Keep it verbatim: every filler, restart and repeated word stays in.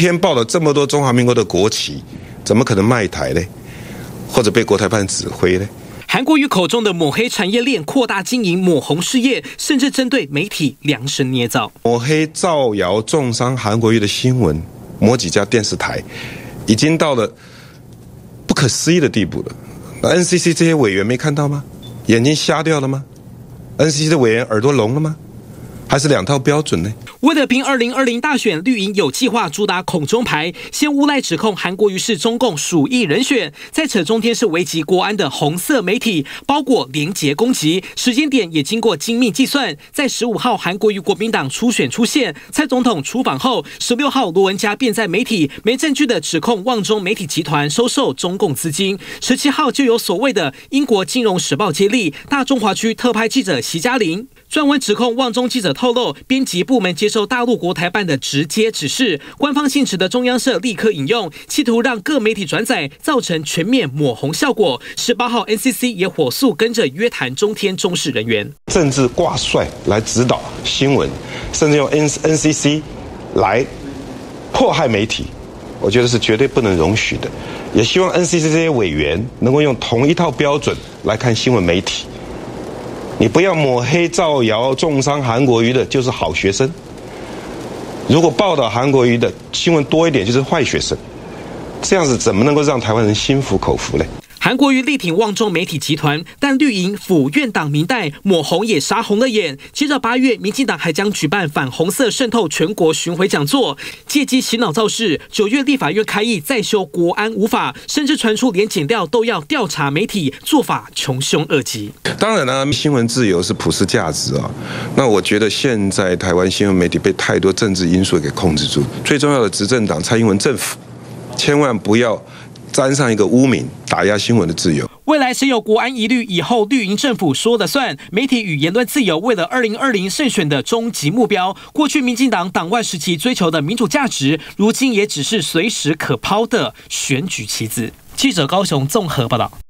今天报了这么多中华民国的国旗，怎么可能卖台呢？或者被国台办指挥呢？韩国瑜口中的抹黑产业链扩大经营抹红事业，甚至针对媒体量身捏造，抹黑造谣重伤韩国瑜的新闻，某几家电视台已经到了不可思议的地步了。那 N C C 这些委员没看到吗？眼睛瞎掉了吗 ？N C C 的委员耳朵聋了吗？ 还是两套标准呢？为了拼二零二零大选，绿营有计划主打孔中牌，先诬赖指控韩国瑜是中共鼠疫人选，再扯中天是危及国安的红色媒体，包裹连结攻击，时间点也经过精密计算，在十五号韩国瑜国民党初选出现，蔡总统出访后，十六号罗文嘉便在媒体没证据的指控旺中媒体集团收受中共资金，十七号就有所谓的英国金融时报接力，大中华区特派记者席嘉玲。 撰文指控旺中记者透露，编辑部门接受大陆国台办的直接指示，官方性质的中央社立刻引用，企图让各媒体转载，造成全面抹红效果。十八号 N C C 也火速跟着约谈中天中视人员，政治挂帅来指导新闻，甚至用 N C C 来迫害媒体，我觉得是绝对不能容许的。也希望 N C C 这些委员能够用同一套标准来看新闻媒体。 你不要抹黑、造谣、重伤韩国瑜的，就是好学生；如果报道韩国瑜的新闻多一点，就是坏学生。这样子怎么能够让台湾人心服口服呢？ 韩国瑜力挺旺中媒体集团，但绿营府院党民代抹红也杀红了眼。接着八月，民进党还将举办反红色渗透全国巡回讲座，借机洗脑造势。九月立法院开议再修国安五法，甚至传出连检调都要调查媒体，做法穷凶恶极。当然啦、啊，新闻自由是普世价值啊。那我觉得现在台湾新闻媒体被太多政治因素给控制住，最重要的执政党蔡英文政府，千万不要 沾上一个污名，打压新闻的自由。未来谁有国安疑虑，以后绿营政府说了算。媒体与言论自由，为了二零二零胜选的终极目标，过去民进党党外时期追求的民主价值，如今也只是随时可抛的选举棋子。记者高雄综合报道。